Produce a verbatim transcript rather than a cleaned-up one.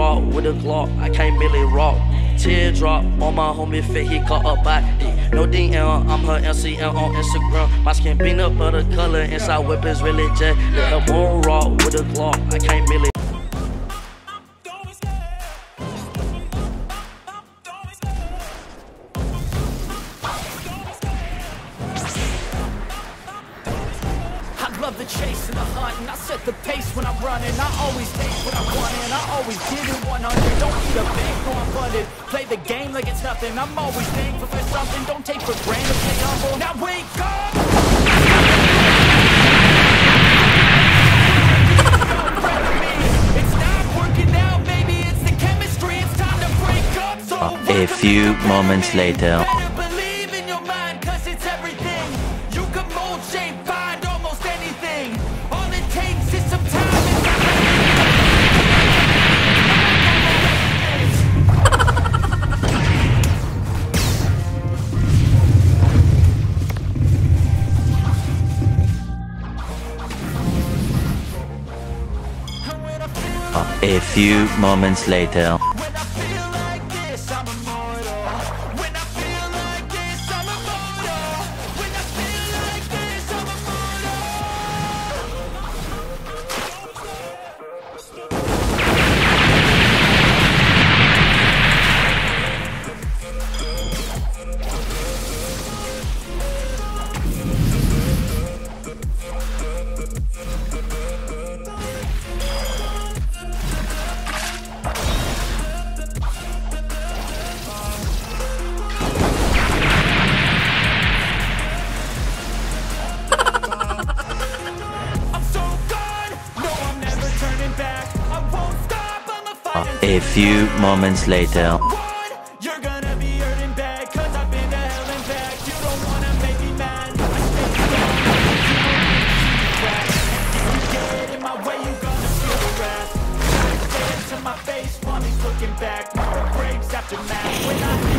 raw with a Glock, I can't really rock. Teardrop on my homie fit, he caught up by it. No D M, I'm her L C M on Instagram. My skin peanut butter color, inside whip is really jet. The bone raw with a Glock, I can't really. Love the chase and the hunt, and I set the pace when I'm running. I always take what I want, and I always get it one hundred. Don't need a bank, no, I'm funded. Play the game like it's nothing. I'm always thankful for something. Don't take for granted, stay humble. Now wake up! Don't break me. It's not working out, baby. It's the chemistry. It's time to break up. So a few moments later. A few moments later. A few moments later. You're gonna be hurting bad, 'cause I've been to hell and back. You don't wanna make me mad. I think you get in my way, you gonna feel the wrath. Stare to my face while he's looking back. More breaks after math.